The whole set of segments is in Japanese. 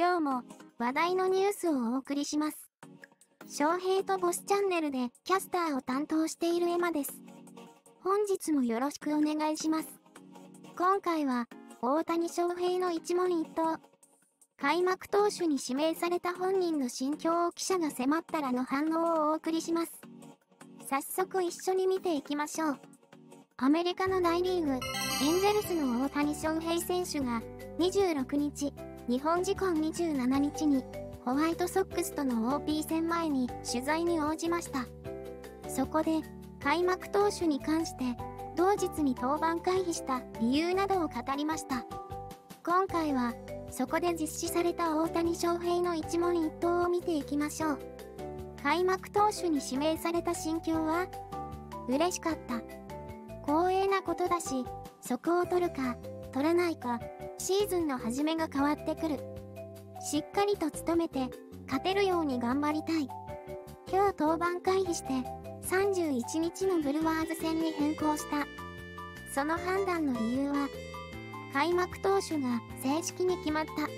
今日も話題のニュースをお送りします。翔平とボスチャンネルでキャスターを担当しているエマです。本日もよろしくお願いします。今回は大谷翔平の一問一答。開幕投手に指名された本人の心境を記者が迫ったらの反応をお送りします。早速一緒に見ていきましょう。アメリカの大リーグ、エンゼルスの大谷翔平選手が26日、日本時間27日にホワイトソックスとの OB 戦前に取材に応じました。そこで開幕投手に関して同日に登板回避した理由などを語りました。今回はそこで実施された大谷翔平の一問一答を見ていきましょう。開幕投手に指名された心境は、嬉しかった。光栄なことだし、そこを取るか、取らないか、シーズンの始めが変わってくる。しっかりと努めて、勝てるように頑張りたい。今日登板回避して、31日のブルワーズ戦に変更した。その判断の理由は、開幕投手が正式に決まった。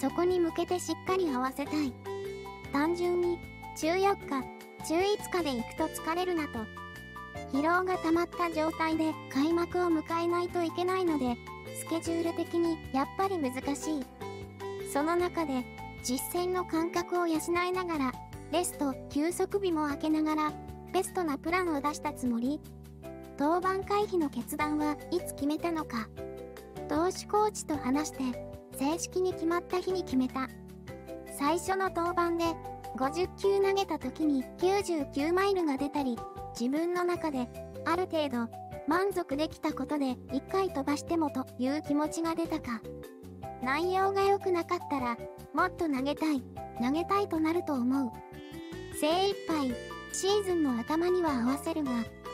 そこに向けてしっかり合わせたい。単純に、中4日、中5日で行くと疲れるなと。疲労が溜まった状態で開幕を迎えないといけないので、スケジュール的にやっぱり難しい。その中で、実戦の感覚を養いながら、レスト、休息日も空けながら、ベストなプランを出したつもり。登板回避の決断はいつ決めたのか。投手コーチと話して、正式に決まった日に決めた。最初の登板で、50球投げた時に99マイルが出たり、自分の中で、ある程度、満足できたことで1回飛ばしてもという気持ちが出たか。内容が良くなかったら、もっと投げたいとなると思う。精一杯、シーズンの頭には合わせるが、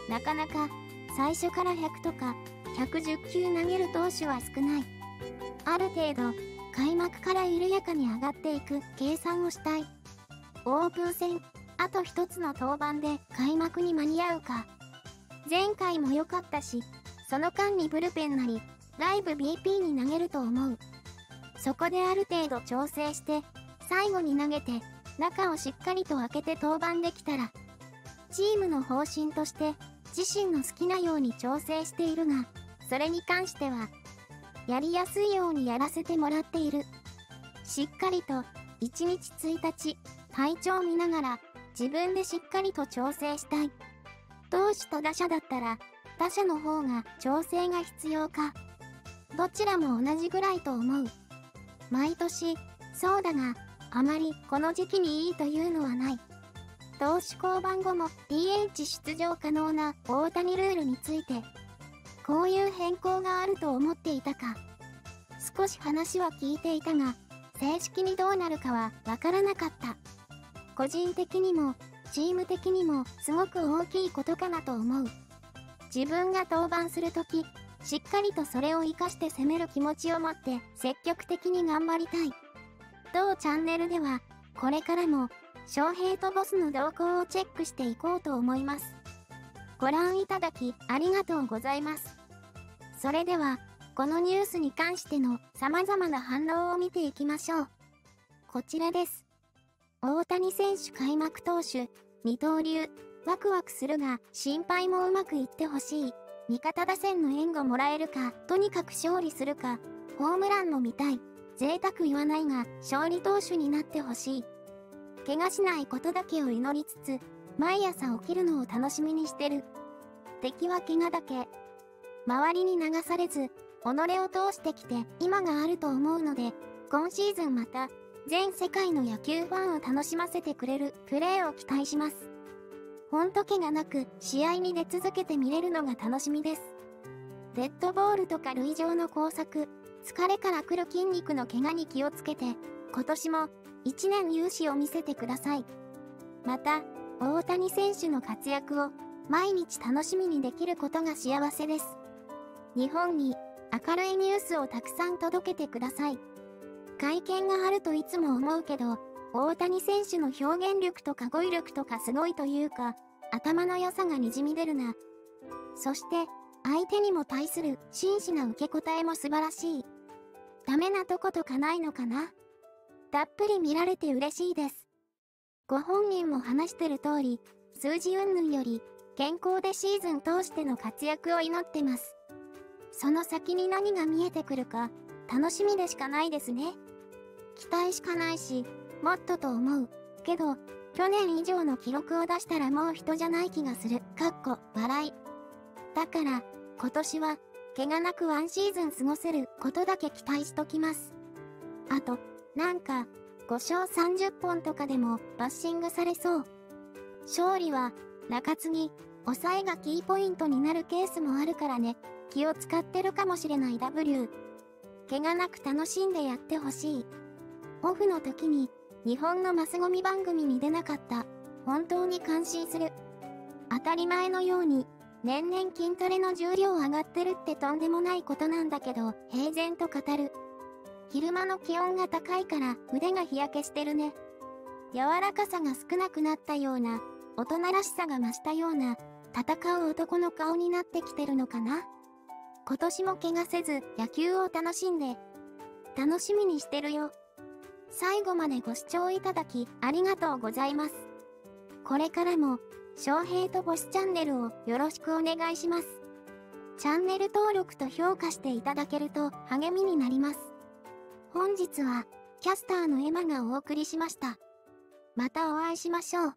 なかなか、最初から100とか、110球投げる投手は少ない。ある程度、開幕から緩やかに上がっていく計算をしたい。オープン戦、あと一つの登板で開幕に間に合うか。前回も良かったし、その間にブルペンなり、ライブ BP に投げると思う。そこである程度調整して、最後に投げて、中をしっかりと開けて登板できたら、チームの方針として、自身の好きなように調整しているが、それに関しては、やりやすいようにやらせてもらっている。しっかりと、1日1日、体調見ながら、自分でしっかりと調整したい。投手と打者だったら、打者の方が調整が必要か。どちらも同じぐらいと思う。毎年、そうだが、あまりこの時期にいいというのはない。投手降板後も DH 出場可能な大谷ルールについて、こういう変更があると思っていたか。少し話は聞いていたが、正式にどうなるかはわからなかった。個人的にも、チーム的にもすごく大きいことかなと思う。自分が登板するとき、しっかりとそれを活かして攻める気持ちを持って積極的に頑張りたい。当チャンネルでは、これからも、翔平とボスの動向をチェックしていこうと思います。ご覧いただきありがとうございます。それでは、このニュースに関しての様々な反応を見ていきましょう。こちらです。大谷選手開幕投手、二刀流、ワクワクするが心配もうまくいってほしい。味方打線の援護もらえるか、とにかく勝利するか、ホームランも見たい。贅沢言わないが、勝利投手になってほしい。怪我しないことだけを祈りつつ、毎朝起きるのを楽しみにしてる。敵は怪我だけ。周りに流されず、己を通してきて今があると思うので、今シーズンまた、全世界の野球ファンを楽しませてくれるプレーを期待します。ほんと怪我なく試合に出続けて見れるのが楽しみです。デッドボールとか塁上の工作、疲れから来る筋肉の怪我に気をつけて、今年も1年勇姿を見せてください。また、大谷選手の活躍を毎日楽しみにできることが幸せです。日本に明るいニュースをたくさん届けてください。会見があるといつも思うけど、大谷選手の表現力とか語彙力とかすごいというか、頭の良さがにじみ出るな。そして、相手にも対する真摯な受け答えも素晴らしい。ダメなとことかないのかな？たっぷり見られて嬉しいです。ご本人も話してる通り、数字云々より健康でシーズン通しての活躍を祈ってます。その先に何が見えてくるか楽しみでしかないですね。期待しかないし、もっとと思うけど、去年以上の記録を出したらもう人じゃない気がする笑い。だから今年は怪我なくワンシーズン過ごせることだけ期待しときます。あとなんか5勝30本とかでもバッシングされそう。勝利は中継ぎ抑えがキーポイントになるケースもあるからね。気を使ってるかもしれない。 W 怪我なく楽しんでやってほしい。オフの時に日本のマスゴミ番組に出なかった。本当に感心する。当たり前のように年々筋トレの重量上がってるってとんでもないことなんだけど、平然と語る。昼間の気温が高いから腕が日焼けしてるね。柔らかさが少なくなったような、大人らしさが増したような、戦う男の顔になってきてるのかな。今年も怪我せず野球を楽しんで。楽しみにしてるよ。最後までご視聴いただきありがとうございます。これからも翔平と星チャンネルをよろしくお願いします。チャンネル登録と評価していただけると励みになります。本日はキャスターのエマがお送りしました。またお会いしましょう。